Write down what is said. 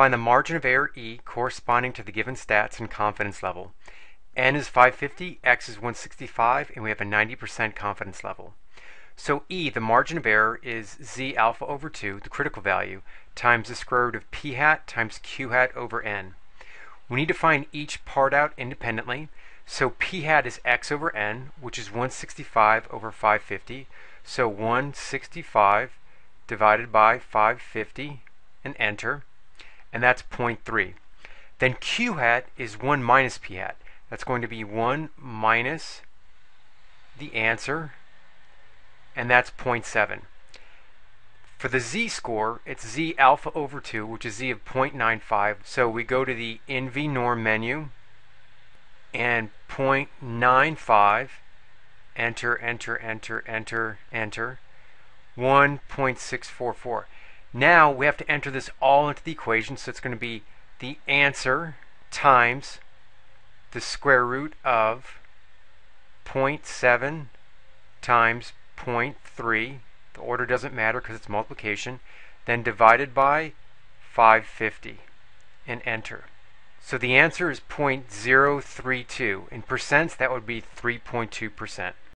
Find the margin of error E corresponding to the given stats and confidence level. N is 550, X is 165, and we have a 90% confidence level. So E, the margin of error, is Z alpha over 2, the critical value, times the square root of P hat times Q hat over N. We need to find each part out independently. So P hat is X over N, which is 165 over 550. So 165 divided by 550 and enter, and that's 0.3. Then Q hat is 1 minus P hat. That's going to be 1 minus the answer, and that's 0.7. For the Z score, it's Z alpha over 2, which is Z of 0.95. So we go to the NV norm menu, and 0.95, enter, enter, enter, enter, enter, 1.644. Now we have to enter this all into the equation, so it's going to be the answer times the square root of 0.7 times 0.3, the order doesn't matter because it's multiplication, then divided by 550 and enter. So the answer is 0.032. In percents, that would be 3.2%.